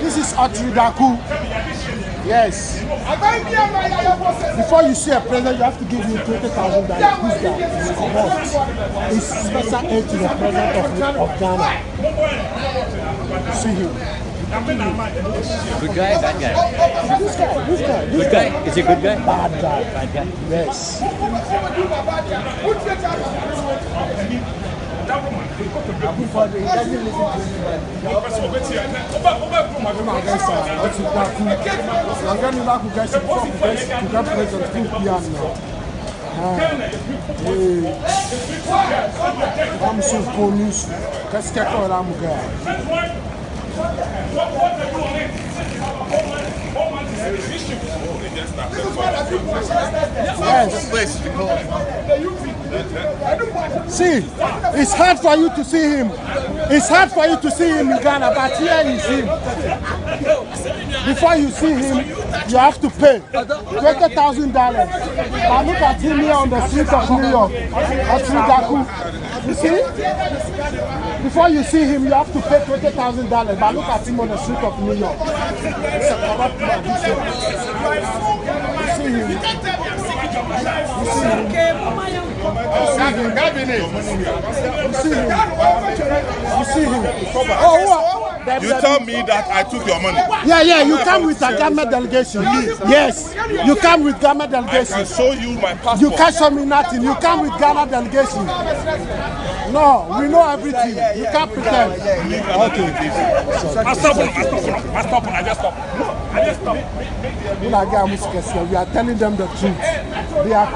This is Archie Daku. Yes. Before you see a present, you have to give him $20,000. This guy is corrupt. It's special aid to the president of Ghana. See him. Good guy, bad guy? This guy. Is he a good guy? Bad guy. Bad guy? Yes. Yes. See, it's hard for you to see him. It's hard for you to see him in Ghana, but here you see him. Before you see him, you have to pay $20,000. But look at him here on the streets of New York. Archie Daku. You see? Before you see him, you have to pay $20,000. But look at him on the street of New York. It's a corrupt man. You see him. You tell me that I took your money. Yeah, you come with a government delegation. Yes, you come with government delegation. I can show you my passport. You can't show me nothing. You come with government delegation. No, we know everything. You can't pretend. Okay. I just stop. We are telling them the truth. They are.